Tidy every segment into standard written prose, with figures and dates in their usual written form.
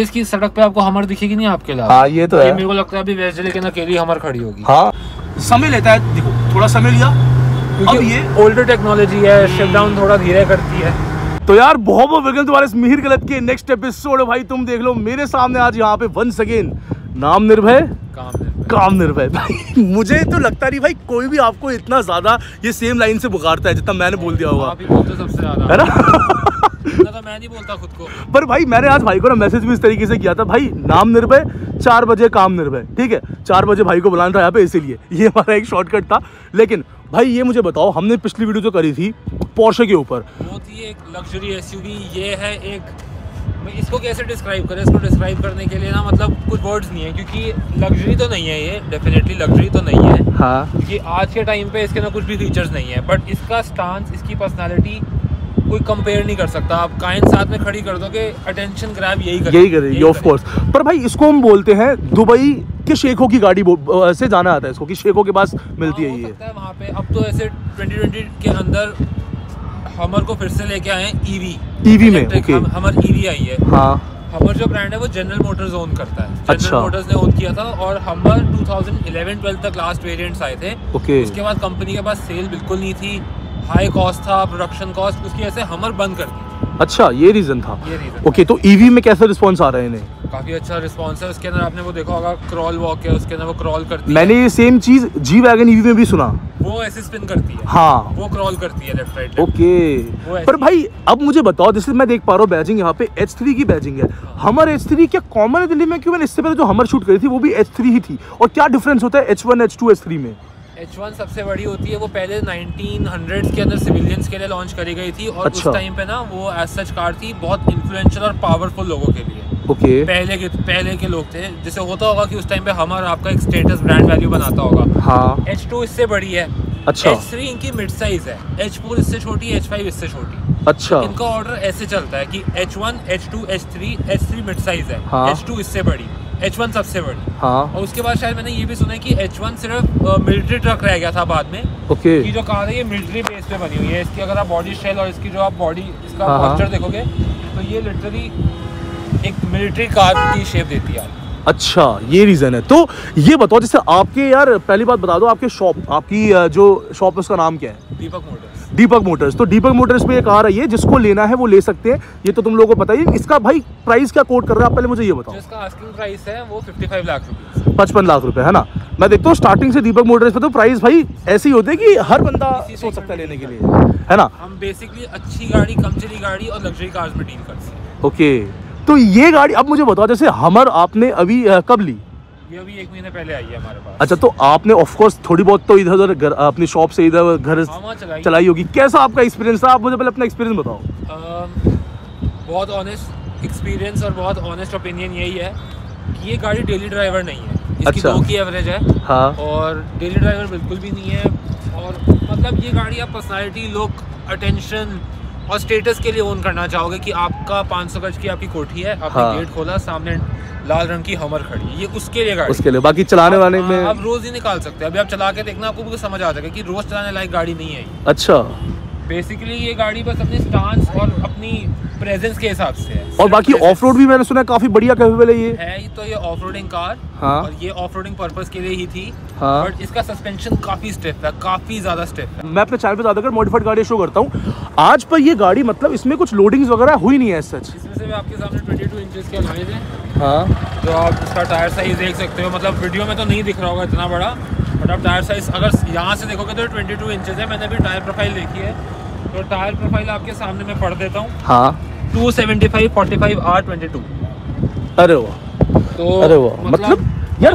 इसकी सड़क पे आपको हमर दिखेगी नहीं आपके अलावा। हाँ ये तो है। मेरे को लगता है अभी वेस्ट जिले के ना अकेली हमर खड़ी होगी। हाँ समय लेता है, देखो थोड़ा समय लिया, अब ये ओल्डर टेक्नोलॉजी है, शट डाउन थोड़ा धीरे करती है। तो यार बहुत वेलकम तुम्हारे इस मिहिर गलत के नेक्स्ट एपिसोड। भाई तुम देख लो मेरे सामने आज यहाँ पे वंस अगेन नाम निर्भय काम निर्भय। भाई मुझे तो लगता नहीं भाई कोई भी आपको इतना ज्यादा ये सेम लाइन से पुकारता है जितना मैंने बोल दिया होगा, सबसे ज्यादा है ना। तो मैं नहीं बोलता खुद को, पर भाई मैंने आज भाई को ना मैसेज भी इस तरीके से किया था, भाई नाम निर्भय 4 बजे काम निर्भय, ठीक है 4 बजे भाई को बुलाना था यहाँ पे, इसीलिए ये हमारा एक शॉर्टकट था। लेकिन भाई ये मुझे बताओ, हमने पिछली वीडियो जो करी थी पोर्शे के ऊपर, बहुत ही एक लग्जरी एसयूवी, ये है एक, मैं इसको कैसे डिस्क्राइब करें, इसको डिस्क्राइब करने के लिए ना मतलब कुछ वर्ड्स नहीं है, क्योंकि लग्जरी तो नहीं है ये, डेफिनेटली लग्जरी तो नहीं है। हाँ क्योंकि आज के टाइम पे इसके ना कुछ भी फीचर्स नहीं है, बट इसका स्टांस, इसकी पर्सनैलिटी कोई कंपेयर नहीं कर सकता। आप काइन साथ में खड़ी कर दो कि अटेंशन ग्रैब यही करेगी ऑफ कोर्स। पर भाई इसको हम बोलते हैं दुबई के शेखों की गाड़ी से जाना आता है इसको, कि शेखों के पास मिलती है ये वहाँ पे। अब तो ऐसे 2020 के अंदर हमर को फिर से लेके आए ईवी में, हमर ईवी आई है। हाँ हमर जो ब्रांड है वो जनरल मोटर्स ओन करता है, जनरल मोटर्स ने ओन किया था, और हमर 2011-12 तक लास्ट वेरिएंट्स आए थे, उसके बाद कंपनी के पास सेल बिल्कुल नहीं थी, हाई कॉस्ट था प्रोडक्शन कॉस्ट, उसकी ऐसे हमर बंद कर दी। अच्छा ये रीजन था, ये रीजन। ओके तो ईवी में कैसा रिस्पांस आ रहा है इन्हें? काफी अच्छा रिस्पांस है, उसके अंदर आपने वो देखा होगा क्रॉल वॉक है, उसके अंदर वो क्रॉल करती है। मैंने ये सेम चीज जी वैगन ईवी में भी सुना, वो ऐसे स्पिन करती है। हाँ वो क्रॉल करती है लेफ्ट राइट। ओके पर भाई अब मुझे बताओ, जैसे मैं देख पा रहा हूँ बैजिंग यहाँ पे H3 की बैजिंग है। हमर H3 क्या कॉमन है दिल्ली में? क्यों मैंने इससे पहले जो हमर शूट करी थी वो भी H3 ही थी। और क्या डिफरेंस होता है H1 H2 H3 में? H1 सबसे बड़ी होती है, वो पहले 1900s के अंदर सिविलियंस के लिए लॉन्च करी गई थी, और अच्छा। उस टाइम पे ना वो एज सच कार थी बहुत इन्फ्लुएंशियल और पावरफुल लोगों के लिए। ओके पहले के लोग थे, जैसे होता होगा कि उस टाइम पे हमारा आपका एक स्टेटस ब्रांड वैल्यू बनाता होगा। हाँ H2 इससे बड़ी है। अच्छा H3 इनकी मिड साइज है, H4 इससे छोटी, H5 इससे छोटी। अच्छा इनका ऑर्डर ऐसे चलता है कि H1 H2 H3, H3 mid size है, H2 इससे बड़ी, H1 सबसे बड़ी। हाँ और उसके बाद शायद मैंने ये भी सुना कि H1 सिर्फ मिलिट्री ट्रक रह गया था बाद में। ओके कि जो कार है ये मिलिट्री बेस पे बनी हुई है, इसकी अगर आप बॉडी शेल और इसकी जो आप बॉडी इसका पोस्चर देखोगे तो ये लिटरली एक मिलिट्री कार की शेप देती है। अच्छा ये रीजन है। तो ये बताओ जैसे आपके, यार पहली बात बता दो आपके शॉप, आपकी जो शॉप है उसका नाम क्या है? दीपक मोटर्स। दीपक मोटर्स, तो दीपक मोटर्स पे ये कार है, जिसको लेना है वो ले सकते हैं, ये तो तुम लोगों को पता ही। इसका भाई प्राइस क्या कोट कर रहा है आप पहले मुझे ये बताओ? इसका आस्किंग प्राइस है वो 55 लाख रुपए, 55 लाख रुपए है ना। मैं देखता हूँ स्टार्टिंग से दीपक मोटर्स पे तो प्राइस भाई ऐसे ही होते हैं कि हर बंदा सोच सकता है लेने के लिए, है ना। हम बेसिकली अच्छी गाड़ी, कम चली गाड़ी और लग्जरी कार्स में डील करते हैं। ओके तो ये गाड़ी अब मुझे बताओ, जैसे हमर आपने अभी कब ली? ये अभी 1 महीने पहले आई है हमारे पास। अच्छा तो आपने ऑफ कोर्स थोड़ी बहुत तो इधर उधर अपनी शॉप से इधर घर चलाई होगी, कैसा आपका एक्सपीरियंस था? आप मुझे पहले अपना एक्सपीरियंस बताओ। बहुत ऑनेस्ट एक्सपीरियंस और बहुत ऑनेस्ट ओपिनियन यही है कि ये गाड़ी डेली ड्राइवर नहीं है, इसकी 2 की एवरेज है। हाँ और डेली ड्राइवर बिल्कुल भी नहीं है, और मतलब ये गाड़ी आप पर्सनैलिटी, लुक, अटेंशन और स्टेटस के लिए ओन करना चाहोगे कि आपका 500 गज की आपकी कोठी है, आपने गेट खोला, सामने लाल रंग की हमर खड़ी है, ये उसके लिए गाड़ी, उसके लिए। बाकी चलाने वाले में आप रोज ही निकाल सकते हैं, अभी आप चला के देखना आपको बिल्कुल समझ आ जाएगा कि रोज चलाने लायक गाड़ी नहीं है। अच्छा बेसिकली ये गाड़ी बस अपने स्टांस और अपनी प्रेजेंस के हिसाब से है, और बाकी ऑफ रोड भी मैंने सुना काफी बढ़िया कैपेबल है ये है। तो ये ऑफ रोडिंग कार, हाँ और ये ऑफ रोडिंग पर्पस के लिए ही थी। हाँ बट इसका सस्पेंशन काफी स्टिफ है, काफी ज्यादा स्टिफ है। मैं अपने चैनल पे ज्यादातर मॉडिफाइड गाड़ी शो करता हूँ, आज पर ये गाड़ी मतलब इसमें कुछ लोडिंग्स वगैरह हुई नहीं है सच। इसमें से आपके सामने 22 इंचेस के अलॉयज हैं। हाँ तो आप इसका टायर साइज देख सकते हो, मतलब वीडियो में तो नहीं दिख रहा होगा इतना बड़ा, बट आप टायर साइज अगर यहाँ से देखोगे तो 22 इंचेस है। मैंने अभी टायर प्रोफाइल देखी है, तो टायर प्रोफाइल आपके सामने मैं पढ़ देता हूँ। हाँ 275/45R22। अरे वाह, तो अरे वाह मतलब यार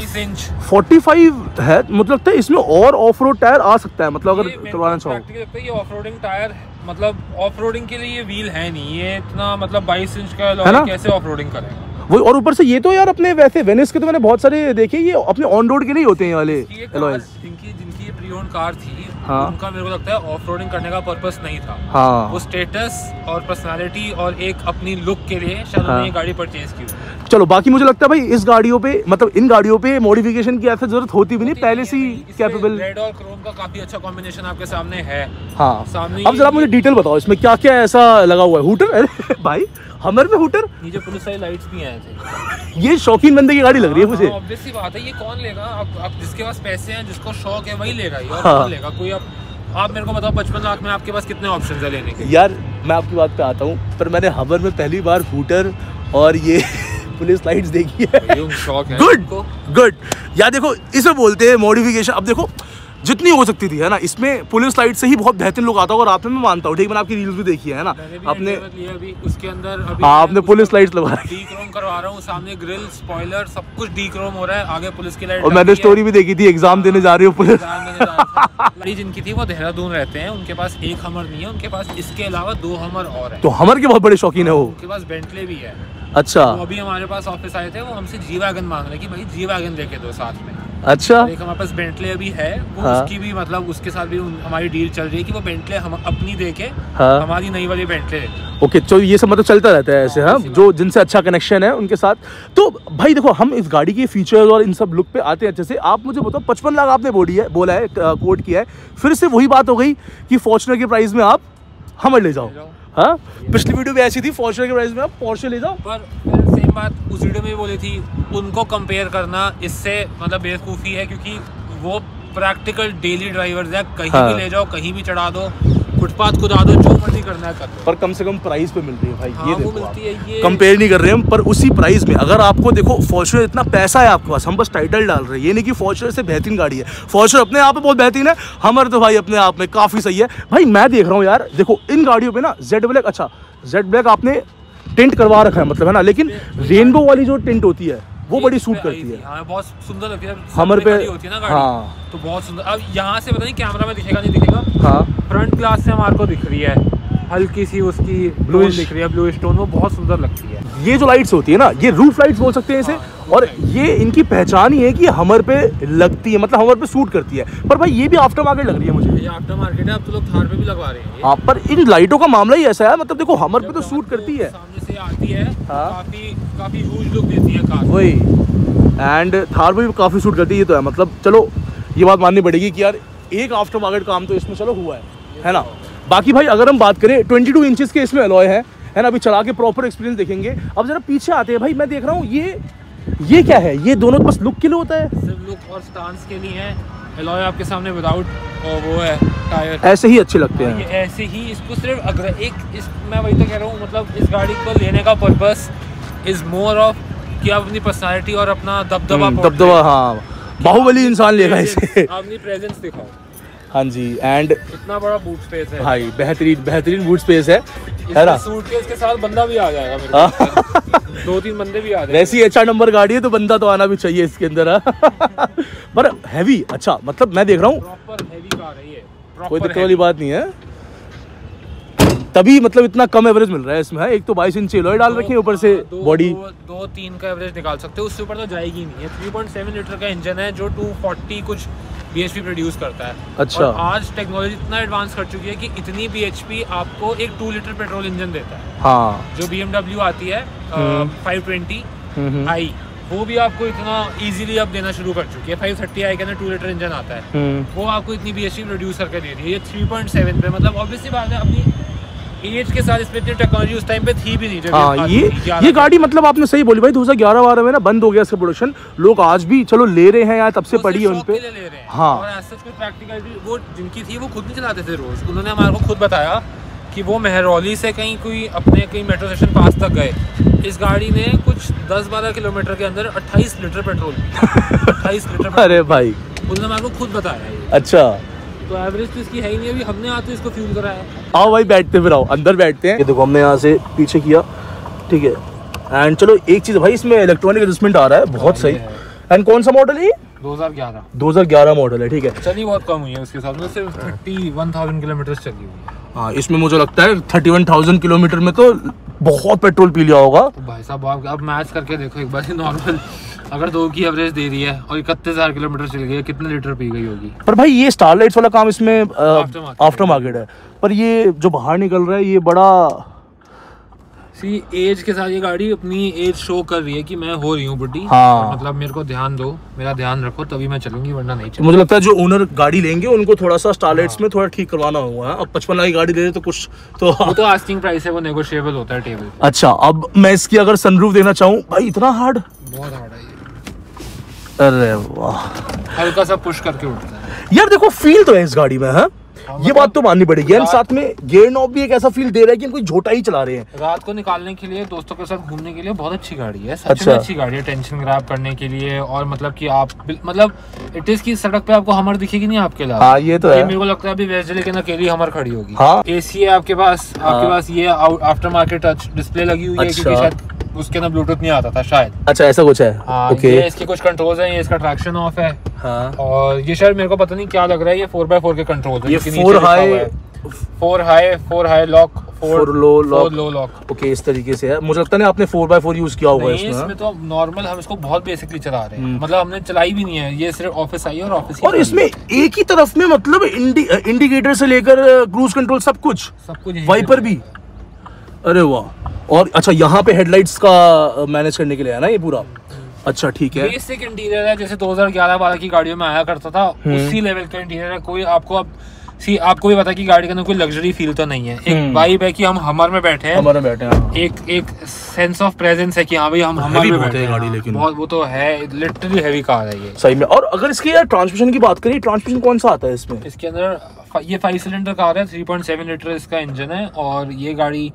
45 है, मतलब तो इसमें और ऑफ रोड टायर आ सकता है, मतलब अगर करवाना चाहो। ये ऑफ रोडिंग टायर मतलब ऑफ रोडिंग के लिए ये व्हील है नहीं, ये इतना मतलब 22 इंच का अलॉय कैसे ऑफ रोडिंग करेगा वो। और ऊपर से ये तो यार अपने वैसे वेनिस के तो मैंने बहुत सारे देखे, ये अपने ऑन रोड के नहीं होते हैं वाले अलॉयज। जिनकी ये प्री ओन्ड कार थी, हाँ उनका मेरे को लगता है ऑफ रोडिंग करने का पर्पस नहीं था। हाँ वो स्टेटस और पर्सनालिटी और एक अपनी लुक के लिए शायद उन्होंने ये गाड़ी परचेज की। चलो बाकी मुझे लगता है भाई इस गाड़ियों पे मतलब इन गाड़ियों पे मॉडिफिकेशन की ऐसा जरूरत होती भी नहीं, पहले से कैपेबल। रेड और क्रोम का काफी अच्छा कॉम्बिनेशन आपके सामने है। हाँ सामने अब जरा मुझे डिटेल बताओ इसमें क्या क्या ऐसा लगा हुआ है। हूटर, अरे भाई हमर पे हुटर? नीचे पुलिस वाली लाइट्स भी आए थे। ये शौकीन बंदे की गाड़ी लग रही है मुझे। ऑब्वियस सी बात है, ये कौन लेगा? अब जिसके पास पैसे हैं, जिसको शौक है वही लेगा, और कौन लेगा? कोई आप मेरे को बताओ 55 लाख में आपके पास कितने ऑप्शंस हैं लेने के? यार मैं आपकी बात पे आता हूँ, पर मैंने हमर में पहली बार हुटर और ये पुलिस लाइट्स देखी है। शौक है। Good good. यार देखो इसे बोलते हैं मॉडिफिकेशन। अब देखो जितनी हो सकती थी है ना, इसमें पुलिस लाइट से ही बहुत बेहतरीन लोग आता होगा, और आपने मैं मानता हूँ ठीक, मैंने आपकी रील्स भी देखी है ना, आपने अभी उसके अंदर अभी आपने पुलिस लाइट लगा डीक्रोम करवा रहा हूँ, सामने ग्रिल स्पॉइलर सब कुछ डीक्रोम हो रहा है, आगे पुलिस की लाइट। और मैंने स्टोरी भी देखी थी, एग्जाम देने जा रही हो पुलिस। गाड़ी जिनकी थी वो देहरादून रहते हैं, उनके पास एक हमर नहीं है, उनके पास इसके अलावा 2 हमर और है। तो हमर के बहुत बड़े शौकीन है वो, उनके पास बेंटले भी है। अच्छा, अभी हमारे पास ऑफिस आए थे, वो हमसे जी वैगन मांग रहे कि भाई जी वैगन देके दो साथ में। अच्छा, एक हमारे पास बेंटले अभी है वो, हाँ। उसकी भी मतलब उसके साथ भी हमारी डील चल रही है कि वो बेंटले हम अपनी देके, हाँ। हमारी नई वाली बेंटले। ओके, तो ये सब मतलब चलता रहता है ऐसे, हाँ, जो जिनसे अच्छा कनेक्शन है उनके साथ। तो भाई देखो हम इस गाड़ी के फीचर्स और इन सब लुक पे आते हैं अच्छे से। आप मुझे बताओ 55 लाख आपने बोला है, कोट किया है, फिर से वही बात हो गई कि फॉर्च्यूनर के प्राइस में आप हमर ले जाओ। हाँ, पिछली वीडियो भी ऐसी थी, फॉर्च्यूनर के प्राइस में आप पोर्शे ले जाओ। पर सेम बात उस वीडियो में बोली थी, उनको कंपेयर करना इससे मतलब बेवकूफ़ी है, क्योंकि वो प्रैक्टिकल डेली ड्राइवर्स हैं, कहीं हाँ। भी ले जाओ, कहीं भी चढ़ा दो, फुटपाथ खुदा दो, जो मर्जी करना है कर दो, पर कम से कम प्राइस पे मिल रही है भाई। हाँ, ये देखो कंपेयर नहीं कर रहे हम, पर उसी प्राइस में अगर आपको देखो फॉर्च्यूनर इतना पैसा है आपके पास, हम बस टाइटल डाल रहे हैं, ये नहीं कि फॉर्च्यूनर से बेहतरीन गाड़ी है। फॉर्च्यूनर अपने आप में बहुत बेहतरीन है, हमर तो भाई अपने आप में काफ़ी सही है। भाई मैं देख रहा हूँ यार, देखो इन गाड़ियों पर ना जेड ब्लैक, अच्छा जेड ब्लैक आपने टेंट करवा रखा है मतलब है ना, लेकिन रेनबो वाली जो टेंट होती है वो बड़ी सूट करती है, हाँ, बहुत सुंदर लगती है हमर पे होती है ना गाड़ी, हाँ। तो बहुत सुंदर। अब यहाँ से पता नहीं कैमरा में दिखेगा नहीं दिखेगा, हाँ। फ्रंट ग्लास से हमारे को दिख रही है हल्की सी, उसकी ब्लूइश दिख रही है, ब्लू स्टोन, वो बहुत सुंदर लगती है। ये जो लाइट्स होती है ना, ये रूफ लाइट्स बोल सकते हैं इसे, हाँ। और ये इनकी पहचान ही है कि हमर पे लगती है, मतलब हमर पे सूट करती है। पर भाई ये भी आफ्टर मार्केट लग रही है मुझे, ये आफ्टर मार्केट है, आप तो लोग थार पे भी लगवा रहे हैं। हाँ, पर इन लाइटों का मामला ही ऐसा है, मतलब देखो हमर पे तो सूट करती है, सामने से आती है, हाँ। काफी काफी ह्यूज लुक देती है कार, वही, एंड थार पे भी काफी सूट करती है। ये तो है, मतलब चलो ये बात माननी पड़ेगी कि यार एक आफ्टर मार्केट काम तो इसमें चलो हुआ है ना। बाकी भाई अगर हम बात करें 22 इंचेस के इसमें अलॉय है ना, अभी चला के प्रॉपर एक्सपीरियंस देखेंगे। अब जरा पीछे आते हैं भाई, मैं देख रहा हूँ ये क्या है? ये दोनों बस लुक के लिए होता है, सिर्फ लुक और स्टांस के लिए है। अलॉय आपके सामने विदाउट वो है, टायर ऐसे ही अच्छे लगते हैं, ये ऐसे ही इसको सिर्फ अगर मैं वही तो कह रहा हूँ, मतलब इस गाड़ी को लेने का पर्पस इज मोर ऑफ कि आप अपनी पर्सनालिटी और अपना दबदबा, हाँ, बाहुबली इंसान लेगा इसे, अपनी प्रेजेंस दिखाओ। हाँ जी, एंड इतना बड़ा बूट स्पेस है भाई, बेहतरीन बूट स्पेस है ना। सूटकेस के साथ बंदा भी आ जाएगा मेरे को, 2-3 बंदे भी आ जाएंगे। वैसी अच्छा नंबर गाड़ी है तो बंदा तो आना भी चाहिए इसके अंदर, पर हैवी, अच्छा मतलब मैं देख रहा हूँ प्रॉपर हैवी कार है ये, कोई दिक्कत वाली बात नहीं है, तभी मतलब इतना कम एवरेज मिल रहा है इसमें। एक तो 22 इंच अलॉय डाल रखे हैं, ऊपर से बॉडी 2-3 का एवरेज निकाल सकते हो, उससे ऊपर तो जाएगी नहीं है। 3.7 लीटर का इंजन है जो 240 कुछ BHP प्रोड्यूस करता है। अच्छा, और आज टेक्नोलॉजी इतना एडवांस कर चुकी है कि इतनी BHP आपको एक 2 लीटर पेट्रोल इंजन देता है, हाँ। जो BMW आती है 520i, वो भी आपको इतना इजीली अब देना शुरू कर चुकी है। 530i के अंदर 2 लीटर इंजन आता है, वो आपको इतनी BHP प्रोड्यूस करके दे रही है। 3.7 पे मतलब ऑब्वियसली बात है, अपनी एज के साथ इसमें इतनी टेक्नोलॉजी उस टाइम पे थी भी नहीं। हाँ, ये गाड़ी मतलब आपने सही बोली भाई, 2011-12 में ना बंद हो गया इसका प्रोडक्शन, लोग आज भी चलो ले रहे हैं यार, तब से पड़ी है उन पे, हाँ। और ऐसा कोई प्रैक्टिकल वो जिनकी थी वो खुद नहीं चलाते थे रोज, उन्होंने हमारे को खुद बताया कि वो महरौली से कहीं मेट्रो स्टेशन पास तक गए, इस गाड़ी ने कुछ 10-12 किलोमीटर के अंदर 28 लीटर पेट्रोल अरे भाई उन्होंने हमारे को खुद बताया। अच्छा, तो एवरेज तो इसकी है ही नहीं, अभी हमने आते इसको फ्यूल कराया। आओ भाई बैठते, फिर आओ अंदर बैठते हैं। ये देखो हमने यहाँ से पीछे किया, ठीक है, एंड चलो एक चीज़ भाई इसमें इलेक्ट्रॉनिक एडजस्टमेंट आ रहा है, बहुत सही। एंड कौन सा मॉडल है? 2011 मॉडल है, ठीक है। चली बहुत कम हुई है उसके साथ में, सिर्फ 31,000 किलोमीटर चली हुई है। हाँ, इसमें मुझे लगता है 31,000 किलोमीटर में तो बहुत पेट्रोल पी लिया होगा। तो भाई साहब आप मैच करके देखो एक बार, नॉर्मल अगर 2 की एवरेज दे रही है और 31,000 किलोमीटर चल गई है, कितने लीटर पी गई होगी? पर भाई ये स्टारलाइट्स वाला काम इसमें आफ्टर मार्केट है, पर ये जो बाहर निकल रहा है ये बड़ा सी एज के साथ ये गाड़ी अपनी एज शो कर रही है कि मैं हो रही हूँ बुढ़ी। हाँ। मतलब मेरे को ध्यान दो, मेरा ध्यान रखो तभी मैं चलूंगी, वरना नहीं चलूंगी। मुझे लगता है जो ओनर गाड़ी लेंगे उनको थोड़ा सा स्टारलाइट्स में थोड़ा ठीक करवाना होगा। अब 55 लाख की गाड़ी ले तो कुछ तो वो तो आस्किंग प्राइस है, वो नेगोशिएबल होता है टेबल। अच्छा, अब मैं इसकी अगर सनरूफ देना चाहूँ, भाई इतना हार्ड, बहुत हार्ड है। अरे वाह, हल्का सा पुश करके उठता है यार। देखो फील तो है इस गाड़ी में, है ये बात तो माननी पड़ेगी। और साथ में गियर नॉब भी एक ऐसा फील दे रहा है कि इनको झोटा ही चला रहे हैं। रात को निकालने के लिए, दोस्तों के साथ घूमने के लिए बहुत अच्छी गाड़ी है, सच में अच्छी गाड़ी है। टेंशन ग्रैब करने के लिए, और मतलब कि आप मतलब इट इज की सड़क पे आपको हमर दिखेगी नहीं आपके अलावा। हाँ, ये तो है। मेरे को लगता है अभी वेस्ट जिले के ना अकेली हमर खड़ी होगी। हाँ, एसी है आपके पास, आपके पास ये आफ्टर मार्केट टच डिस्प्ले लगी हुई है, क्योंकि शायद उसके ना ब्लूटूथ नहीं आता था शायद। अच्छा, ऐसा कुछ है। हाँ, ओके। ये इसके कुछ कंट्रोल्स हैं, ये इसका ट्रैक्शन ऑफ है। हाँ। और ये शायद मेरे को पता नहीं क्या लग रहा है, ये 4x4 के कंट्रोल्स हैं। ये 4 high lock, 4 low lock, okay, इस तरीके से है। मुझे लगता है आपने 4x4 यूज किया होगा इसमें। तो नॉर्मल हम इसको बहुत बेसिकली चला रहे हैं, मतलब हमने चलाई भी नहीं है, ये सिर्फ ऑफिस आई और ऑफिस। और इसमें एक ही तरफ में मतलब इंडिकेटर से लेकर क्रूज कंट्रोल सब कुछ, वाइपर भी। अरे वाह। और अच्छा, यहाँ पे हेडलाइट्स का मैनेज करने के लिए है ना ये पूरा। अच्छा, ठीक है। बेसिक इंटीरियर है जैसे 2011-12 की गाड़ियों में आया करता था, उसी लेवल का इंटीरियर है। कोई आपको अब सी आपको भी पता है कि गाड़ी के अंदर कोई लग्जरी फील तो नहीं है, एक वाइब है कि हम हमर में बैठे हैं। एक सेंस ऑफ प्रेजेंस है कि हाँ भाई हम हमर में बैठे हैं। गाड़ी लेकिन बहुत वो तो है, लिटरली हैवी कार है ये सही में। और अगर इसकी यार ट्रांसमिशन की बात करें, ट्रांसमिशन कौन सा आता है इसमें? इसके अंदर ये 5 सिलेंडर कार है, 3.7 लीटर इसका इंजन है, और ये गाड़ी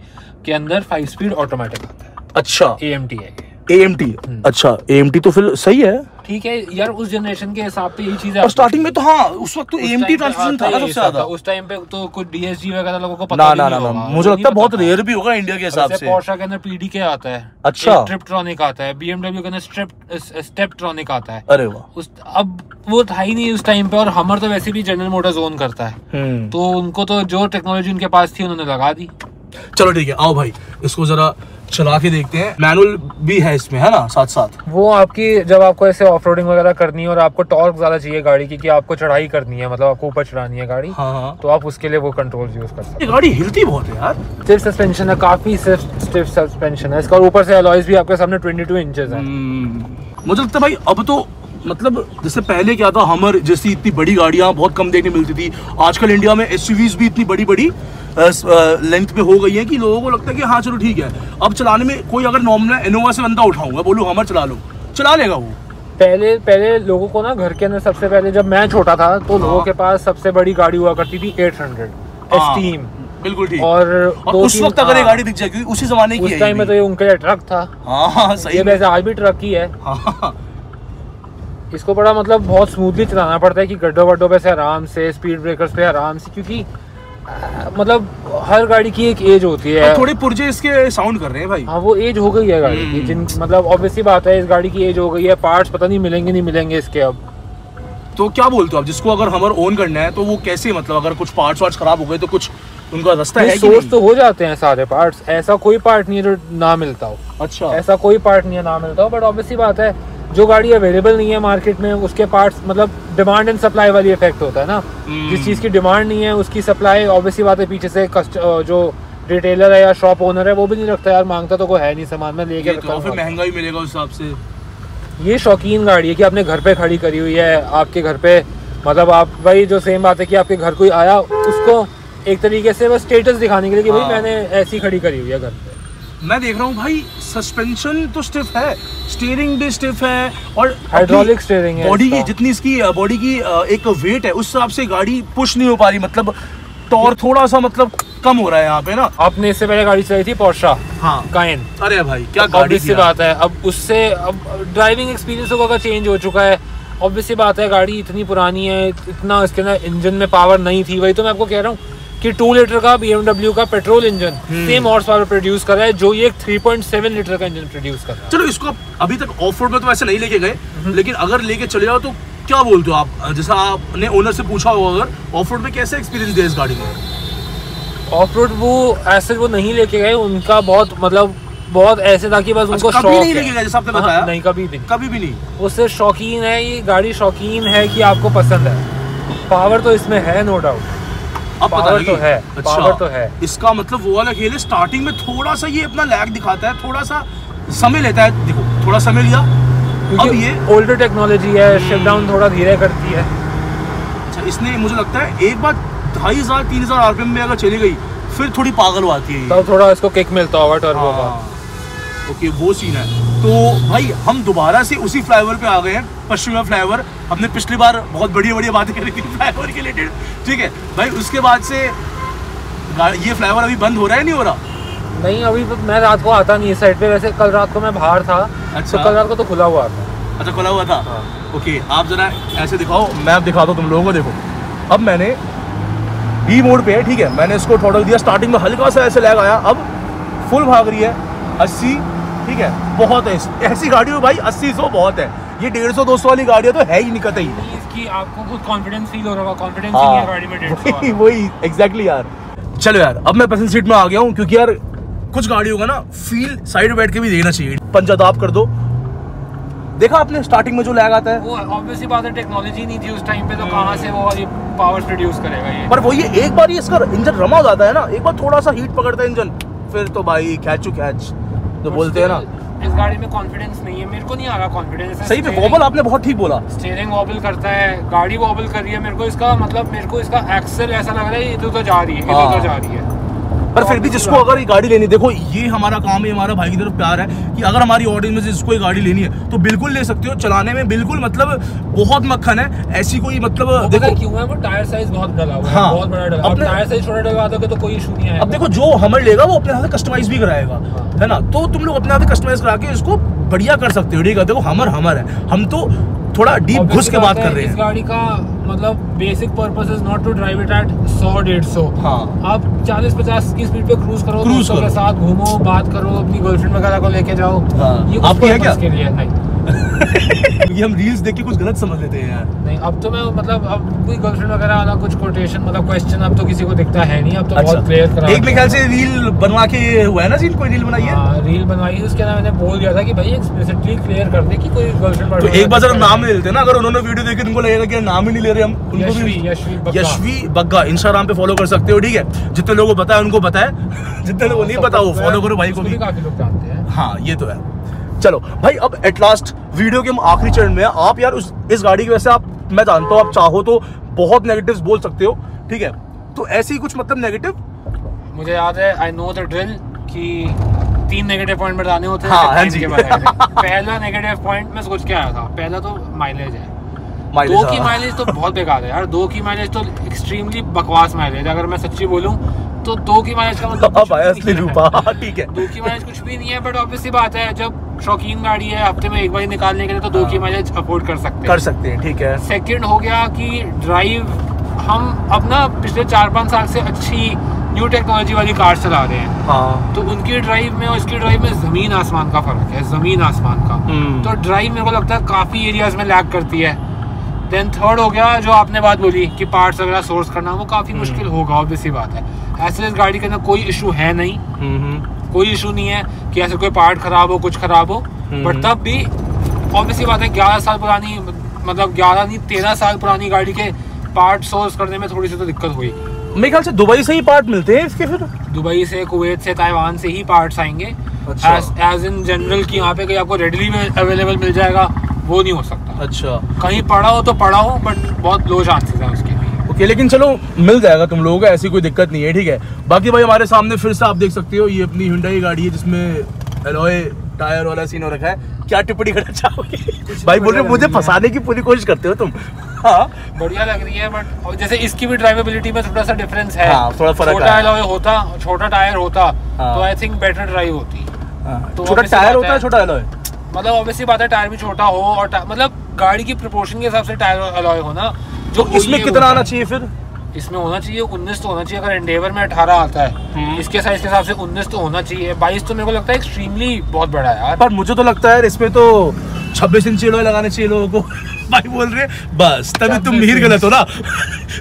के अंदर 5 स्पीड ऑटोमेटिक आता है। अच्छा, AMT है AMT। अच्छा, AMT तो फिर सही है, ठीक है यार, उस जनरेशन के हिसाब पे यही चीज है। और स्टार्टिंग में तो हाँ, उस वक्त तो AMT ट्रांसमिशन था सबसे ज्यादा। उस टाइम पे तो कुछ DSG वगैरह लोगों को पता नहीं होगा, मुझे लगता है बहुत रेयर भी होगा इंडिया के हिसाब से। पोर्शे के अंदर PDK आता है, अच्छा, ट्रिपट्रॉनिक आता है, BMW के अंदर स्टेपट्रॉनिक आता है। अरे वाह, अब वो था ही नहीं उस टाइम पे। और हमर तो वैसे भी जनरल मोटर्स ओन करता है, तो उनको तो जो टेक्नोलॉजी उनके पास थी उन्होंने लगा दी। चलो ठीक है, आओ भाई इसको जरा चला के देखते हैं। मैनुअल भी है इसमें, है ना, साथ साथ। वो आपकी जब आपको ऐसे ऑफ रोडिंग वगैरह करनी है और आपको टॉर्क ज्यादा चाहिए गाड़ी की, कि आपको चढ़ाई करनी है, मतलब आपको ऊपर चढ़ानी है गाड़ी। हाँ। तो आप उसके लिए वो कंट्रोल यूज कर सकते हैं। गाड़ी हिलती बहुत है यार। स्टिफ सस्पेंशन है, काफी स्टिफ सस्पेंशन है इसका, और ऊपर से अलॉयज भी आपके सामने 22 इंचेस है। मुझे लगता है भाई अब तो मतलब जैसे पहले क्या था, हमर जैसी इतनी बड़ी गाड़ियाँ बहुत कम देखने मिलती थी। आजकल इंडिया में SUVs भी इतनी बड़ी बड़ी लेंथ पे हो गई है कि लोगों को लगता है कि हाँ चलो ठीक है। अब चलाने में कोई अगर नॉर्मल इनोवा से बंदा उठाऊंगा, बोलूँ हमर चला लो, चला लेगा वो। पहले लोगों को ना घर के अंदर, सबसे पहले जब मैं छोटा था तो लोगों के पास सबसे बड़ी गाड़ी हुआ करती थी 800 Esteem, बिल्कुल ठीक। और उस वक्त अगर ये गाड़ी दिख जाएगी, उसी जमाने की टाइम में तो ये उनके लिए ट्रक था, वैसे आज भी ट्रक ही है। इसको बड़ा मतलब बहुत स्मूथली चलाना पड़ता है, कि गड्ढों वड्ढों पे से आराम से, स्पीड ब्रेकर्स पे आराम से, क्योंकि मतलब हर गाड़ी की एक एज होती है। थोड़े पुर्जे इसके साउंड कर रहे हैं भाई। हाँ, वो एज हो गई है गाड़ी की, जिन मतलब ऑब्वियसली बात है इस गाड़ी की एज हो गई है। पार्ट्स पता नहीं मिलेंगे इसके। अब तो क्या बोलते हो आप, जिसको अगर हमर ओन करना है तो वो कैसे, मतलब अगर कुछ पार्ट्स खराब हो गए तो कुछ उनका रास्ता है? सोर्स तो हो जाते हैं सारे पार्ट्स, ऐसा कोई पार्ट नहीं है जो ना मिलता हो। अच्छा, ऐसा कोई पार्ट नहीं है ना मिलता हो, बट ऑब्वियसली बात है जो गाड़ी अवेलेबल नहीं है मार्केट में उसके पार्ट्स, मतलब डिमांड एंड सप्लाई वाली इफेक्ट होता है ना। जिस चीज़ की डिमांड नहीं है उसकी सप्लाई, ऑब्वियसली बात है पीछे से जो रिटेलर है या शॉप ओनर है वो भी नहीं रखता यार, मांगता तो कोई है नहीं सामान में, लेके रखता है, महंगा ही मिलेगा उस हिसाब से। ये शौकीन गाड़ी है कि आपने घर पे खड़ी करी हुई है, आपके घर पे मतलब आप भाई जो सेम बात है कि आपके घर कोई आया, उसको एक तरीके से बस स्टेटस दिखाने के लिए कि भाई मैंने ऐसी खड़ी करी हुई है घर पे। मैं देख रहा हूँ भाई सस्पेंशन तो स्टिफ है, स्टीयरिंग भी स्टिफ है, और हाइड्रोलिक स्टीयरिंग है। बॉडी की जितनी इसकी बॉडी की एक वेट है उस हिसाब से गाड़ी पुश नहीं हो पा रही, मतलब टॉर्क थोड़ा सा मतलब कम हो रहा है यहाँ पे ना। आपने इससे पहले गाड़ी चलाई थी पोर्शा। हाँ, काइन। अरे भाई क्या गाड़ी सी बात है। अब उससे अब ड्राइविंग एक्सपीरियंस होगा, चेंज हो चुका है। ऑब्वियसली बात है गाड़ी इतनी पुरानी है, इतना इसके अंदर इंजन में पावर नहीं थी। वही तो मैं आपको कह रहा हूँ कि 2 लीटर का BMW का petrol engine same horse power produce कर रहा है, जो ये 3.7 लीटर का इंजन प्रोड्यूस कर रहा है। चलो इसको अभी तक ऑफ रोड में तो वैसे नहीं लेके गए, लेकिन अगर लेके चले जाओ तो क्या बोलते हो आप, जैसा आपने ओनर से पूछा होगा अगर ऑफ रोड में कैसे एक्सपीरियंस दिया इस गाड़ी में? ऑफ रोड वो ऐसे वो नहीं लेके गए, उनका बहुत मतलब बहुत ऐसे था कि बस उनको शौक नहीं है। जैसा आपने बताया नहीं, कभी भी नहीं, वो सिर्फ शौकीन है। ये गाड़ी शौकीन है कि आपको पसंद है, पावर तो इसमें है नो डाउट। अब पता तो है, अच्छा तो है। इसका मतलब वो वाला खेल है, स्टार्टिंग में थोड़ा सा ये अपना लैग दिखाता है, थोड़ा सा समय लेता है। देखो थोड़ा समय लिया, अब ये ओल्डर टेक्नोलॉजी है, शट डाउन थोड़ा धीरे करती है। अच्छा, इसने मुझे लगता है एक बार 2500-3000 आरपीएम में अगर चली गई फिर थोड़ी पागल आती है, तब थोड़ा इसको किक मिलता होगा टर्बो का। ओके, वो सीन है। तो भाई हम दोबारा से उसी फ्लाईओवर पे आ गए हैं, पश्चिमा फ्लाईओवर। हमने पिछली बार बहुत बढ़िया बातें करी थी फ्लाईओवर के रिलेटेड, ठीक है भाई। उसके बाद से ये फ्लाईओवर अभी बंद हो रहा है, नहीं हो रहा? नहीं, अभी तो मैं रात को आता नहीं इस साइड पे। वैसे कल रात को मैं बाहर था। अच्छा, तो कल रात को तो खुला हुआ था। अच्छा, खुला हुआ था। हाँ। ओके, आप जरा ऐसे दिखाओ, मैप दिखा दो तुम लोगों को। देखो अब मैंने बी मोड पे है, ठीक है, मैंने इसको थोड़ा दिया। स्टार्टिंग में हल्का सा ऐसे लैग आया, अब फुल भाग रही है 80, ठीक है, बहुत है। ऐसी गाड़ियों में भाई 80-100 बहुत है, ये 150-200 वाली गाड़ियाँ तो है ही नहीं कतई। इसकी आपको कुछ कॉन्फिडेंस फील हो रहा होगा, कॉन्फिडेंस नहीं है गाड़ी में, वही एग्जैक्टली यार। चलो यार, अब मैं पैसेंजर सीट में आ गया हूँ, क्योंकि यार कुछ गाड़ियों का ना फील साइड बैठ के भी देना चाहिए। पंजादाब कर दो। देखा आपने स्टार्टिंग में जो लैग आता है, वो ऑब्वियसली बात है, टेक्नोलॉजी नहीं थी उस टाइम पे, तो कहाँ से वो ये पावर प्रोड्यूस करेगा ये। पर वो ये एक बार ये इसका इंजन रमा हो जाता है ना, एक बार थोड़ा सा हीट पकड़ता है इंजन, फिर तो भाई खैचू खैच जो बोलते हैं ना। इस गाड़ी में कॉन्फिडेंस नहीं है, मेरे को नहीं आ रहा कॉन्फिडेंस। सही में वॉबल, आपने बहुत ठीक बोला, स्टीयरिंग वॉबल करता है, गाड़ी वॉबल कर रही है। मेरे को इसका मतलब, मेरे को इसका एक्सेल ऐसा लग रहा है इधर उधर जा रही है, इधर उधर जा रही है। पर फिर भी जिसको अगर ये गाड़ी लेनी, देखो ये हमारा काम है, हमारा भाई की तरफ प्यार है कि अगर हमारी ऑडियंस में से जिसको ये गाड़ी लेनी है तो बिल्कुल ले सकते हो। चलाने में बिल्कुल मतलब बहुत मक्खन है, ऐसी कोई मतलब देखो क्यों है, वो टायर साइज बहुत डला हुआ है, बहुत बड़ा डला। अब टायर साइज थोड़ा डलवा दोगे तो कोई इशू नहीं है। अब देखो जो हमर लेगा वो अपने हाथ से कस्टमाइज भी कराएगा, है ना, तो तुम लोग अपने हाथ से कस्टमाइज करा के इसको बढ़िया कर सकते हो, ठीक है। देखो हमर है, हम तो थोड़ा डीप घुस के बात कर रहे हैं। इस गाड़ी का मतलब basic purpose is not to drive it at 100-150। हाँ, आप 40-50 की स्पीड पे क्रूज करो, दोस्तों के साथ घूमो, बात करो, अपनी गर्लफ्रेंड वगैरह को लेके जाओ। हाँ, ये आपकी है क्या? नहीं हम रील्स देख के कुछ गलत समझ लेते हैं यार। नहीं, अब तो मैं मतलब अब कोई गर्लफ्रेंड वगैरह वाला कुछ कोटेशन मतलब क्वेश्चन अब तो किसी को दिखता है नहीं, अब तो बहुत क्लियर करा। एक मेरे ख्याल से रील बनवा के हुआ है ना, सीन कोई रील बनाई है, रील बनवाई है, उसके नाम मैंने बोल दिया था कि भाई एक्सप्लिसिटली क्लियर कर दे कि कोई गर्लफ्रेंड। तो एक बार जरा नाम ले लेते हैं ना, अगर उन्होंने वीडियो देखी उनको लगेगा कि नाम ही नहीं ले रहे हम, उनको भी यशवी बग्गा इंस्टाग्राम पे फॉलो कर सकते हो, ठीक है। जितने लोगों को पता है उनको पता है, जितने लोगों को नहीं पता वो फॉलो करो भाई को भी, काफी लोग जानते हैं। हाँ, ये तो है। चलो भाई, अब एट लास्ट वीडियो के हम आखिरी चरण में हैं। आप यार इस गाड़ी की वैसे आप, मैं जानता हूँ आप चाहो तो बहुत नेगेटिव्स बोल सकते हो, ठीक है, तो ऐसे ही कुछ मतलब नेगेटिव मुझे याद है, आई नो द ड्रिल कि 3 नेगेटिव पॉइंट बताने होते हैं। हाँ, जी। पहला नेगेटिव पॉइंट मैं सोच के आया था, पहला तो माइलेज है। 2 की माइलेज तो बहुत बेकार है यार, 2 की माइलेज तो एक्सट्रीमली बकवास माइलेज। अगर मैं सच्ची बोलूँ तो 2 की माइलेज का मतलब ठीक है, 2 की माइलेज कुछ भी नहीं है, बट ऑब्वियसली बात है जब शौकीन गाड़ी है, हफ्ते में एक बार निकालने के लिए, तो 2 की माइलेज अफोर्ड कर सकते हैं, ठीक है। सेकंड हो गया कि ड्राइव, हम अपना पिछले 4-5 साल से अच्छी न्यू टेक्नोलॉजी वाली कार चला रहे हैं। हाँ। तो उनकी ड्राइव में और इसकी ड्राइव में जमीन आसमान का फर्क है, जमीन आसमान का। तो ड्राइव मेरे को लगता है काफी एरियाज में लैग करती है। देन थर्ड हो गया जो आपने बात बोली कि पार्ट्स वगैरह सोर्स करना, वो काफी मुश्किल होगा, ऑब्वियसली बात है। ऐसे इस गाड़ी के अंदर कोई इशू है नहीं, कोई इशू नहीं है कि ऐसे कोई पार्ट खराब हो, कुछ खराब हो, बट तब भी ऑब्वियसली बात है 11 साल पुरानी, मतलब 11 नहीं 13 साल पुरानी गाड़ी के पार्ट सोर्स करने में थोड़ी सी तो दिक्कत हुई। मेरे ख्याल से दुबई से ही पार्ट मिलते हैं इसके, फिर दुबई से, कुवैत से, ताइवान से ही पार्ट्स आएंगे। अच्छा। एज इन जनरल कि यहाँ पे कहीं आपको रेडीली अवेलेबल मिल जाएगा, वो नहीं हो सकता। अच्छा, कहीं पड़ा हो तो पड़ा हो, बट बहुत लो चांसेस है उसके। Okay, लेकिन चलो मिल जाएगा तुम लोगों को, ऐसी कोई दिक्कत नहीं है, ठीक है। बाकी भाई हमारे सामने फिर से आप देख सकते हो, ये अपनी Hyundai गाड़ी है जिसमें एलॉय टायर वाला सीन हो रखा है। क्या टिप्पणी करना चाहोगे? भाई बोल रहे हो मुझे फंसाने की पूरी कोशिश करते हो तुम। हाँ, बढ़िया लग रही है, बट जैसे इसकी भी ड्राइवेबिलिटी में थोड़ा सा डिफरेंस है। हाँ, थोड़ा फर्क है। छोटा एलॉय होता, छोटा टायर होता, तो आई थिंक बेटर ड्राइव होती। छोटा टायर होता है, छोटा एलॉय, मतलब ऑब्वियसली बात है टायर भी छोटा हो, और मतलब गाड़ी की प्रोपोर्शन के हिसाब से टायर एलॉय होना। तो इसमें कितना आना चाहिए? फिर इसमें होना चाहिए 19 तो होना चाहिए। अगर एंडेवर में 18 आता है, इसके साइज के हिसाब से 19 तो होना चाहिए। 22 तो मेरे को लगता है एक्सट्रीमली बहुत बड़ा है यार। पर मुझे तो लगता है इसमें तो 26 इंच एलॉय लगाने चाहिए लोगों को। भाई बोल रहे बस तभी तुम मिहिर गलत हो ना।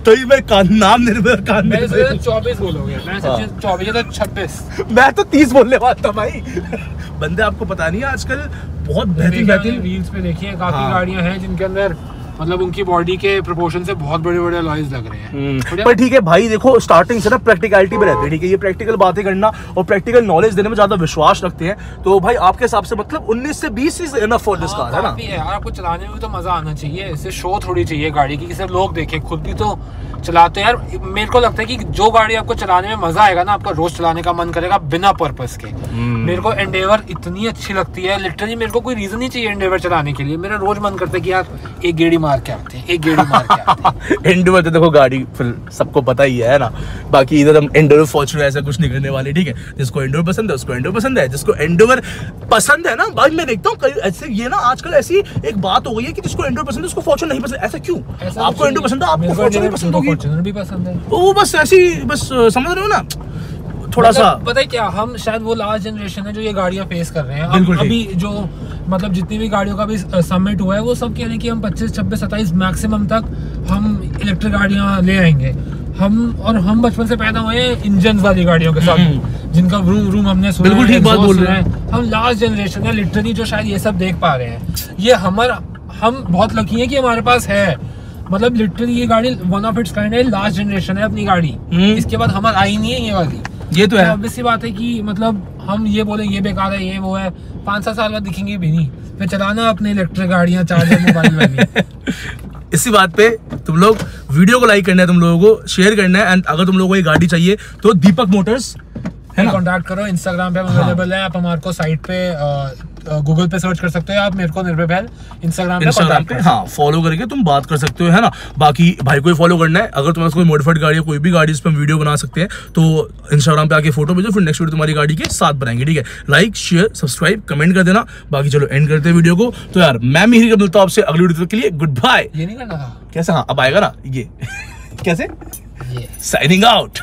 तो ये मैं नाम निर्भर कान में 24 बोलोगे, मैं 24 तो 26, मैं तो 30 बोलने वाला था भाई। बंदे आपको पता नहीं है आजकल बहुत बेहतरीन रील्स पे देखिए काफी गाड़ियां हैं जिनके अंदर मतलब उनकी बॉडी के प्रोपोर्शन से बहुत बड़े बड़े अलॉयज लग रहे हैं। पर ठीक है भाई, देखो स्टार्टिंग से ना प्रैक्टिकलिटी पे रहते हैं, ठीक है, ये प्रैक्टिकल बातें करना और प्रैक्टिकल नॉलेज देने में ज्यादा विश्वास रखते हैं। तो भाई आपके हिसाब से मतलब 19 से 20 is enough for this car है ना यार? आपको चलाने में तो मजा आना चाहिए, इससे शो थोड़ी चाहिए गाड़ी की, सिर्फ लोग देखें, खुद भी तो चलाते हैं यार। मेरे को लगता है कि जो गाड़ी आपको चलाने में मजा आएगा ना, आपका रोज चलाने का मन करेगा बिना पर्पस के। मेरे को एंडेवर इतनी अच्छी लगती है, लिटरली मेरे को कोई रीजन नहीं चाहिए एंडेवर चलाने के लिए, मेरा रोज मन करता है कि यार एक गेड़ी मार के आते हैं, एक गेड़ी मार के आते हैं। एंडेवर तो देखो गाड़ी फिर सबको पता ही है ना, बाकी इधर हम एंडेवर फॉर्च्यूनर ऐसा कुछ नहीं करने वाले, ठीक है। जिसको एंडेवर पसंद है उसको एंडेवर पसंद है, जिसको एंडेवर पसंद है ना भाई, मैं देखता हूँ ऐसे ये ना आजकल ऐसी एक बात हो गई है कि जिसको एंडेवर पसंद है उसको फॉर्च्यूनर नहीं पसंद। ऐसा क्यों? आपको एंडेवर पसंद है, आपको फॉर्च्यूनर पसंद होगी, फॉर्च्यूनर भी पसंद है, वो बस ऐसी बस समझ रहे हो ना थोड़ा सा। पता है क्या, हम शायद वो लास्ट जनरेशन है जो ये गाड़ियां फेस कर रहे हैं। अभी जो मतलब जितनी भी गाड़ियों का भी समिट हुआ है वो सब कह रहे हैं कि हम 25, 26, 27 मैक्सिमम तक हम इलेक्ट्रिक गाड़ियां ले आएंगे। हम बचपन से पैदा हुए हैं इंजन वाली गाड़ियों के साथ, जिनका रूम रूम हमने सुना, बिल्कुल ठीक बात बोल रहे हैं। हम लास्ट जनरेशन है लिटरली जो शायद ये सब देख पा रहे हैं। ये हम बहुत लकी है कि हमारे पास है, मतलब लिटरली ये गाड़ी वन ऑफ इट्स काइंड है, लास्ट जनरेशन है अपनी गाड़ी, इसके बाद हमारा आई नहीं है ये वाली। ये तो है, ऑब्वियस सी बात है कि मतलब हम ये बोले ये बेकार है ये वो है, 5-7 साल बाद दिखेंगे भी नहीं, फिर चलाना अपने इलेक्ट्रिक गाड़ियां, चार्जर मोबाइल वाली। इसी बात पे तुम लोग वीडियो को लाइक करना है, तुम लोगों को शेयर करना है, एंड अगर तुम लोगों को ये गाड़ी चाहिए तो दीपक मोटर्स है ना, कॉन्टैक्ट करो। इंस्टाग्राम पे अवेलेबल है, आप हमारे को साइट पे गूगल पे सर्च कर सकते हो, आप मेरे को निर्भयबैल इंस्टाग्राम पे हाँ फॉलो करके तुम बात कर सकते हो, है ना। बाकी भाई को फॉलो करना है, अगर तुम्हारे कोई मॉडिफाइड गाड़ी है, कोई भी गाड़ी जिसपे हम वीडियो बना सकते हैं तो इंस्टाग्राम पे आके फोटो भेजो, फिर नेक्स्ट वीडियो तुम्हारी गाड़ी के साथ बनाएंगे, ठीक है। लाइक शेयर सब्सक्राइब कमेंट कर देना। बाकी चलो एंड करते हैं वीडियो को। तो यार मैं मिहिर गलत मिलता हूं आपसे अगली वीडियो के लिए। Good bye. ये नहीं करना था कैसे? हाँ अब आएगा ना ये कैसे, साइनिंग आउट।